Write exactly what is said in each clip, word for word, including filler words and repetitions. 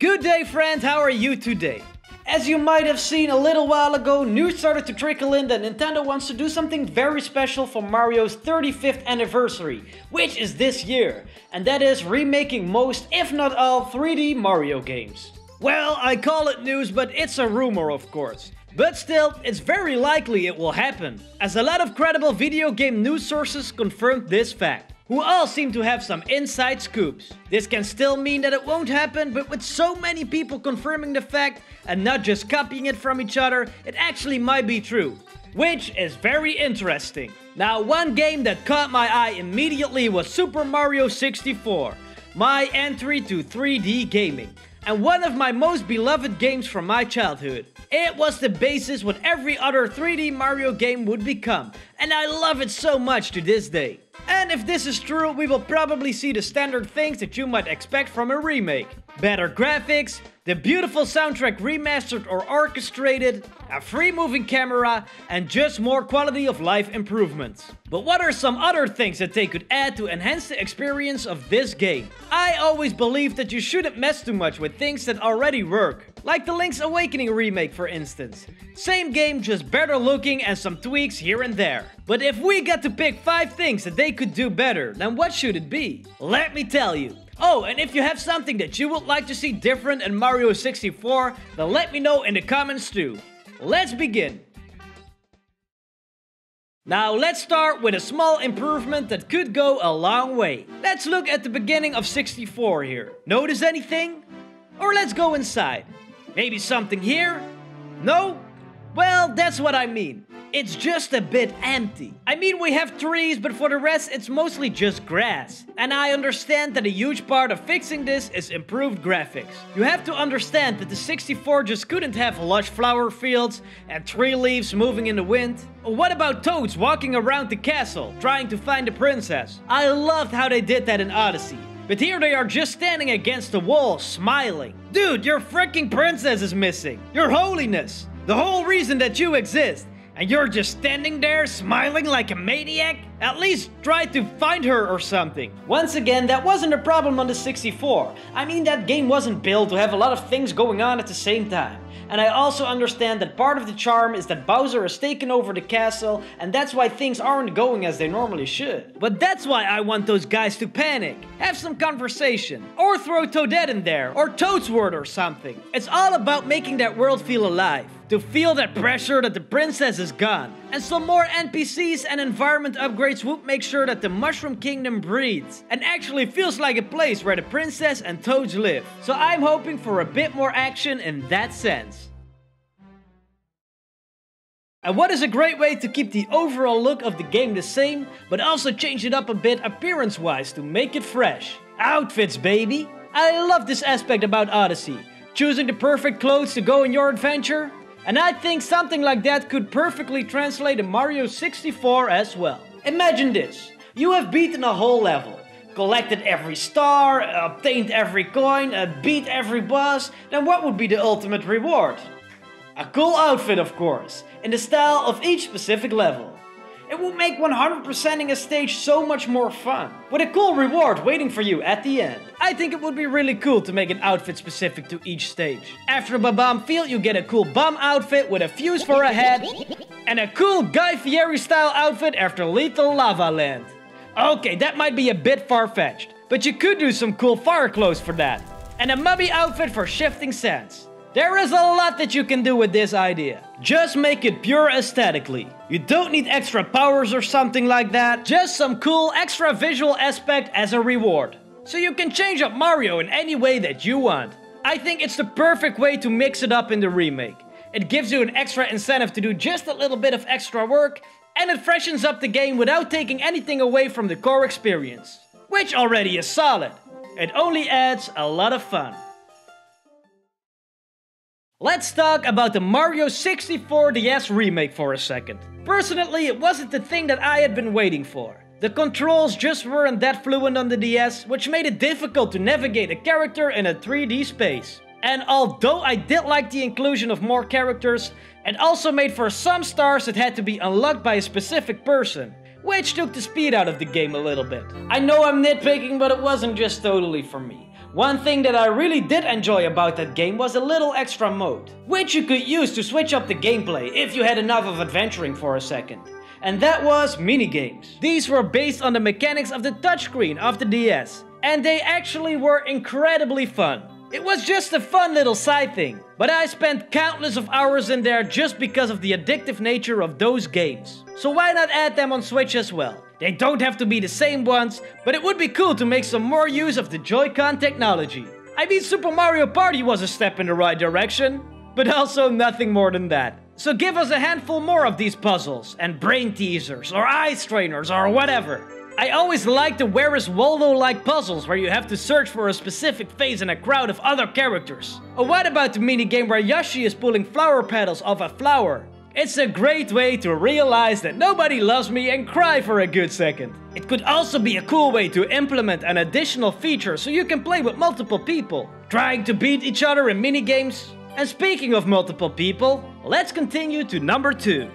Good day, friends! How are you today? As you might have seen a little while ago, news started to trickle in that Nintendo wants to do something very special for Mario's thirty-fifth anniversary, which is this year, and that is remaking most, if not all, three D Mario games. Well, I call it news, but it's a rumor, of course. But still, it's very likely it will happen, as a lot of credible video game news sources confirmed this fact, who all seem to have some inside scoops. This can still mean that it won't happen, but with so many people confirming the fact and not just copying it from each other, it actually might be true, which is very interesting. Now, one game that caught my eye immediately was Super Mario sixty-four, my entry to three D gaming, and one of my most beloved games from my childhood. It was the basis what every other three D Mario game would become, and I love it so much to this day. And if this is true, we will probably see the standard things that you might expect from a remake. Better graphics, the beautiful soundtrack remastered or orchestrated, a free moving camera, and just more quality of life improvements. But what are some other things that they could add to enhance the experience of this game? I always believe that you shouldn't mess too much with things that already work. Like the Link's Awakening remake, for instance. Same game, just better looking and some tweaks here and there. But if we got to pick five things that they could do better, then what should it be? Let me tell you. Oh, and if you have something that you would like to see different in Mario sixty-four, then let me know in the comments too. Let's begin. Now let's start with a small improvement that could go a long way. Let's look at the beginning of sixty-four here. Notice anything? Or let's go inside. Maybe something here? No? Well, that's what I mean. It's just a bit empty. I mean, we have trees, but for the rest, it's mostly just grass. And I understand that a huge part of fixing this is improved graphics. You have to understand that the sixty-four just couldn't have lush flower fields and tree leaves moving in the wind. What about toads walking around the castle, trying to find the princess? I loved how they did that in Odyssey. But here they are just standing against the wall, smiling. Dude, your freaking princess is missing. Your holiness. The whole reason that you exist. And you're just standing there, smiling like a maniac? At least try to find her or something. Once again, that wasn't a problem on the sixty-four. I mean, that game wasn't built to have a lot of things going on at the same time. And I also understand that part of the charm is that Bowser has taken over the castle, and that's why things aren't going as they normally should. But that's why I want those guys to panic, have some conversation, or throw Toadette in there, or Toadsworth or something. It's all about making that world feel alive, to feel that pressure that the princess is gone. And some more N P Cs and environment upgrades would make sure that the Mushroom Kingdom breathes and actually feels like a place where the princess and toads live. So I'm hoping for a bit more action in that sense. And what is a great way to keep the overall look of the game the same, but also change it up a bit appearance-wise to make it fresh? Outfits, baby! I love this aspect about Odyssey, choosing the perfect clothes to go on your adventure. And I think something like that could perfectly translate to Mario sixty-four as well. Imagine this, you have beaten a whole level. Collected every star, obtained every coin, uh, beat every boss, then what would be the ultimate reward? A cool outfit, of course, in the style of each specific level. It would make one hundred percenting a stage so much more fun, with a cool reward waiting for you at the end. I think it would be really cool to make an outfit specific to each stage. After Bob-omb Field, you get a cool bomb outfit with a fuse for a head, and a cool Guy Fieri style outfit after Lethal Lava Land. Okay, that might be a bit far-fetched, but you could do some cool fire clothes for that. And a mummy outfit for Shifting Sands. There is a lot that you can do with this idea. Just make it pure aesthetically. You don't need extra powers or something like that. Just some cool extra visual aspect as a reward. So you can change up Mario in any way that you want. I think it's the perfect way to mix it up in the remake. It gives you an extra incentive to do just a little bit of extra work, and it freshens up the game without taking anything away from the core experience. Which already is solid. It only adds a lot of fun. Let's talk about the Mario sixty-four D S remake for a second. Personally, it wasn't the thing that I had been waiting for. The controls just weren't that fluent on the D S, which made it difficult to navigate a character in a three D space. And although I did like the inclusion of more characters, it also made for some stars that had to be unlocked by a specific person, which took the speed out of the game a little bit. I know I'm nitpicking, but it wasn't just totally for me. One thing that I really did enjoy about that game was a little extra mode, which you could use to switch up the gameplay if you had enough of adventuring for a second. And that was minigames. These were based on the mechanics of the touchscreen of the D S, and they actually were incredibly fun. It was just a fun little side thing, but I spent countless of hours in there just because of the addictive nature of those games. So why not add them on Switch as well? They don't have to be the same ones, but it would be cool to make some more use of the Joy-Con technology. I mean, Super Mario Party was a step in the right direction, but also nothing more than that. So give us a handful more of these puzzles, and brain teasers, or eye strainers, or whatever. I always liked the Where is Waldo-like puzzles where you have to search for a specific face in a crowd of other characters. Or what about the minigame where Yoshi is pulling flower petals off a flower? It's a great way to realize that nobody loves me and cry for a good second. It could also be a cool way to implement an additional feature so you can play with multiple people, trying to beat each other in minigames. And speaking of multiple people, let's continue to number two.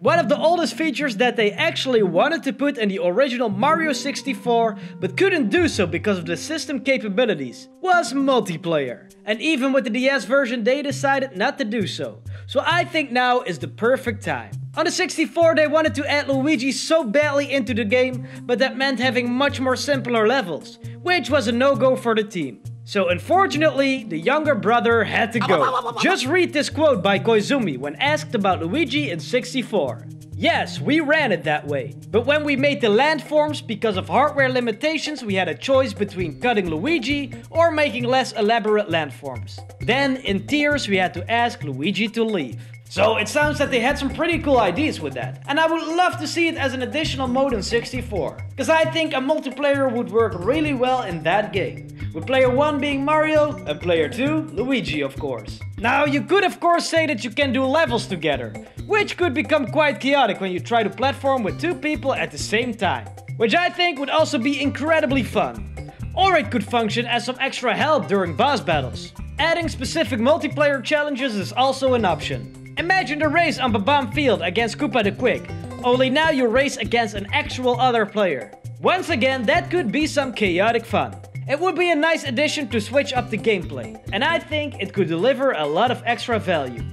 One of the oldest features that they actually wanted to put in the original Mario sixty-four, but couldn't do so because of the system capabilities, was multiplayer. And even with the D S version, they decided not to do so. So I think now is the perfect time. On the sixty-four, they wanted to add Luigi so badly into the game, but that meant having much more simpler levels, which was a no-go for the team. So unfortunately, the younger brother had to go. Just read this quote by Koizumi when asked about Luigi in sixty-four. "Yes, we ran it that way. But when we made the landforms, because of hardware limitations, we had a choice between cutting Luigi or making less elaborate landforms. Then, in tears, we had to ask Luigi to leave." So it sounds that they had some pretty cool ideas with that. And I would love to see it as an additional mode in sixty-four. Because I think a multiplayer would work really well in that game. With player one being Mario, and player two, Luigi of course. Now you could of course say that you can do levels together, which could become quite chaotic when you try to platform with two people at the same time. Which I think would also be incredibly fun. Or it could function as some extra help during boss battles. Adding specific multiplayer challenges is also an option. Imagine the race on Bob-omb Field against Koopa the Quick, only now you race against an actual other player. Once again, that could be some chaotic fun. It would be a nice addition to switch up the gameplay, and I think it could deliver a lot of extra value.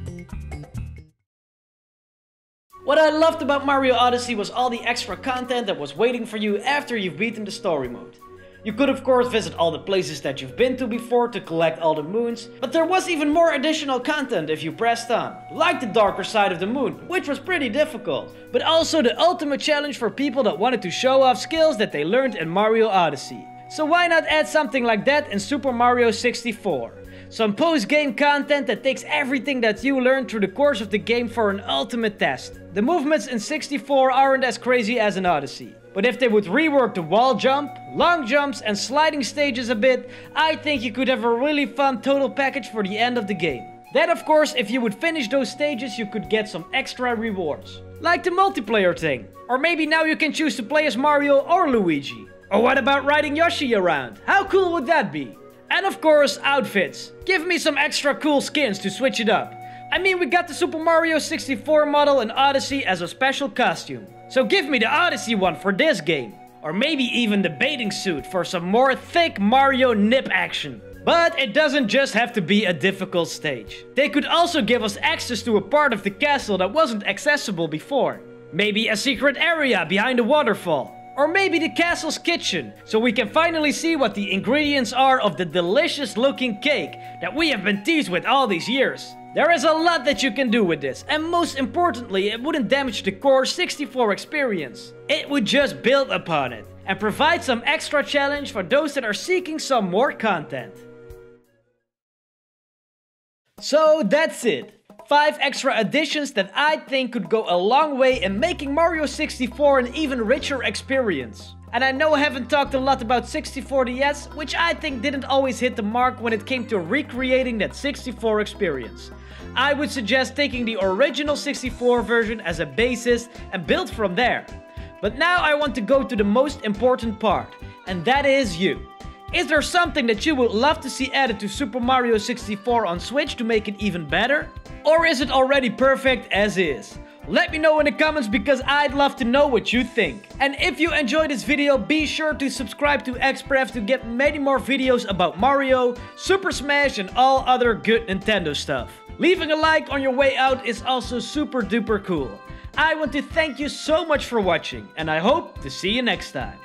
What I loved about Mario Odyssey was all the extra content that was waiting for you after you've beaten the story mode. You could of course visit all the places that you've been to before to collect all the moons, but there was even more additional content if you pressed on, like the darker side of the moon, which was pretty difficult, but also the ultimate challenge for people that wanted to show off skills that they learned in Mario Odyssey. So why not add something like that in Super Mario sixty-four? Some post-game content that takes everything that you learned through the course of the game for an ultimate test. The movements in sixty-four aren't as crazy as in Odyssey, but if they would rework the wall jump, long jumps and sliding stages a bit, I think you could have a really fun total package for the end of the game. Then of course, if you would finish those stages, you could get some extra rewards. Like the multiplayer thing. Or maybe now you can choose to play as Mario or Luigi. Or what about riding Yoshi around? How cool would that be? And of course, outfits. Give me some extra cool skins to switch it up. I mean, we got the Super Mario sixty-four model in Odyssey as a special costume. So give me the Odyssey one for this game. Or maybe even the bathing suit for some more thick Mario nip action. But it doesn't just have to be a difficult stage. They could also give us access to a part of the castle that wasn't accessible before. Maybe a secret area behind a waterfall. Or maybe the castle's kitchen, so we can finally see what the ingredients are of the delicious looking cake that we have been teased with all these years. There is a lot that you can do with this, and most importantly, it wouldn't damage the core sixty-four experience. It would just build upon it, and provide some extra challenge for those that are seeking some more content. So that's it. Five extra additions that I think could go a long way in making Mario sixty-four an even richer experience. And I know I haven't talked a lot about sixty-four D S, which I think didn't always hit the mark when it came to recreating that sixty-four experience. I would suggest taking the original sixty-four version as a basis and build from there. But now I want to go to the most important part, and that is you. Is there something that you would love to see added to Super Mario sixty-four on Switch to make it even better? Or is it already perfect as is? Let me know in the comments because I'd love to know what you think. And if you enjoyed this video, be sure to subscribe to Expref to get many more videos about Mario, Super Smash and all other good Nintendo stuff. Leaving a like on your way out is also super duper cool. I want to thank you so much for watching and I hope to see you next time.